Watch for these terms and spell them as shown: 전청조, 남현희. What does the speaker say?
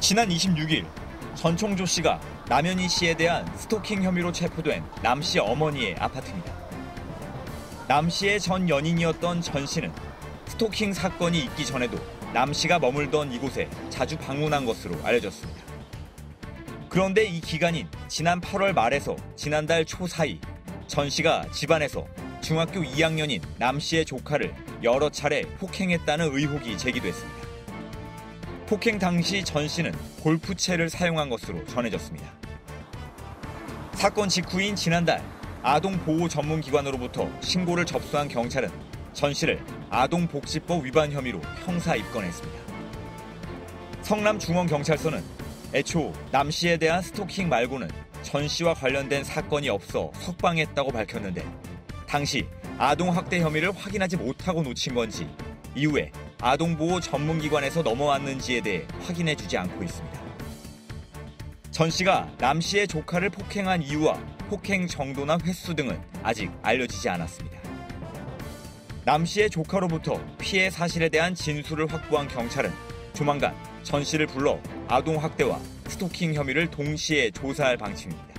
지난 26일 전청조 씨가 남현희 씨에 대한 스토킹 혐의로 체포된 남 씨 어머니의 아파트입니다. 남 씨의 전 연인이었던 전 씨는 스토킹 사건이 있기 전에도 남 씨가 머물던 이곳에 자주 방문한 것으로 알려졌습니다. 그런데 이 기간인 지난 8월 말에서 지난달 초 사이 전 씨가 집안에서 중학교 2학년인 남 씨의 조카를 여러 차례 폭행했다는 의혹이 제기됐습니다. 폭행 당시 전 씨는 골프채를 사용한 것으로 전해졌습니다. 사건 직후인 지난달 아동보호전문기관으로부터 신고를 접수한 경찰은 전 씨를 아동복지법 위반 혐의로 형사 입건했습니다. 성남중원경찰서는 애초 남 씨에 대한 스토킹 말고는 전 씨와 관련된 사건이 없어 석방했다고 밝혔는데 당시 아동학대 혐의를 확인하지 못하고 놓친 건지 이후에 아동보호 전문기관에서 넘어왔는지에 대해 확인해주지 않고 있습니다. 전 씨가 남 씨의 조카를 폭행한 이유와 폭행 정도나 횟수 등은 아직 알려지지 않았습니다. 남 씨의 조카로부터 피해 사실에 대한 진술을 확보한 경찰은 조만간 전 씨를 불러 아동학대와 스토킹 혐의를 동시에 조사할 방침입니다.